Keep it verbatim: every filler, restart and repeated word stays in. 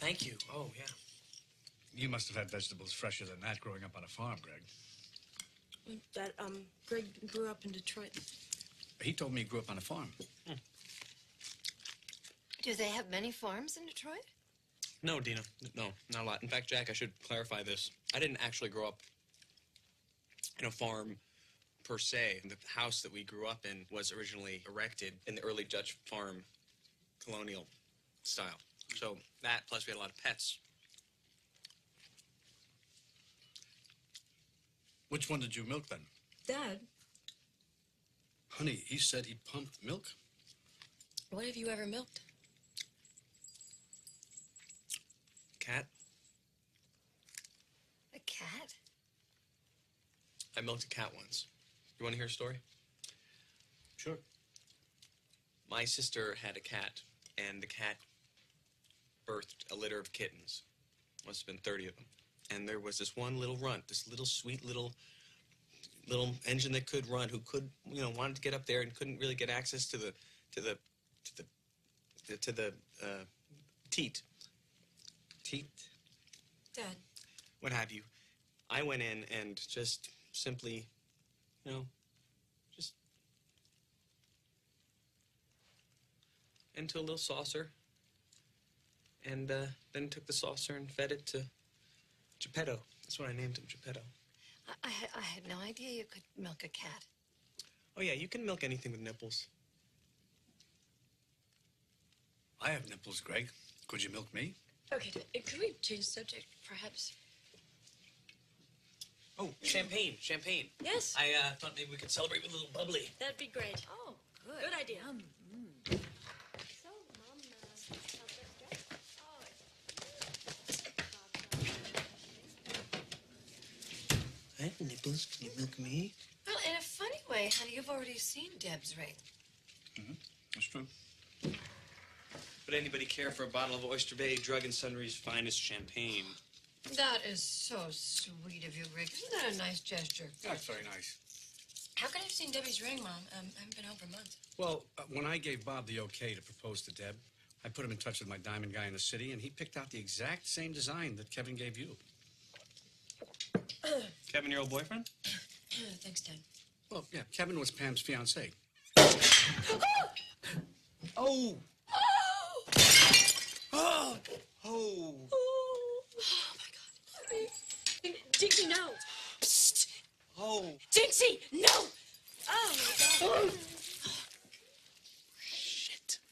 Thank you. Oh, yeah. You must have had vegetables fresher than that growing up on a farm, Greg. That, um, Greg grew up in Detroit. He told me he grew up on a farm. Mm. Do they have many farms in Detroit? No, Dina. No, not a lot. In fact, Jack, I should clarify this. I didn't actually grow up in a farm per se. The house that we grew up in was originally erected in the early Dutch farm colonial style. So that, plus we had a lot of pets. Which one did you milk then? Dad. Honey, he said he pumped milk. What have you ever milked? Cat. A cat? I milked a cat once. You want to hear a story? Sure. My sister had a cat, and the cat birthed a litter of kittens. Must have been thirty of them. And there was this one little runt, this little sweet little little engine that could run, who could, you know, wanted to get up there and couldn't really get access to the to the to the to the, to the uh, teat. Teat? Dad. What have you. I went in and just simply, you know, just into a little saucer. And uh, then took the saucer and fed it to Geppetto. That's what I named him, Geppetto. I, I, I had no idea you could milk a cat. Oh, yeah, you can milk anything with nipples. I have nipples, Greg. Could you milk me? Okay, can we change subject, perhaps? Oh, champagne, champagne. Yes. I uh, thought maybe we could celebrate with a little bubbly. That'd be great. Oh, good. Good idea. Um, mm. So, Mom, uh... I have nipples. Can you milk me? Well, in a funny way, honey, you've already seen Deb's ring. Mm-hmm. That's true. Would anybody care for a bottle of Oyster Bay Drug and Sundry's finest champagne? That is so sweet of you, Rick. Isn't that a nice gesture? That's very nice. How could I have seen Debbie's ring, Mom? Um, I haven't been home for months. Well, uh, when I gave Bob the okay to propose to Deb, I put him in touch with my diamond guy in the city, and he picked out the exact same design that Kevin gave you. Kevin, your old boyfriend? Thanks, Dad. Well, yeah, Kevin was Pam's fiancé. Oh! Oh! Oh! Oh! Oh! Oh, my God. Dixie, no! Psst! Oh! Dixie, no! Oh, my God. Oh.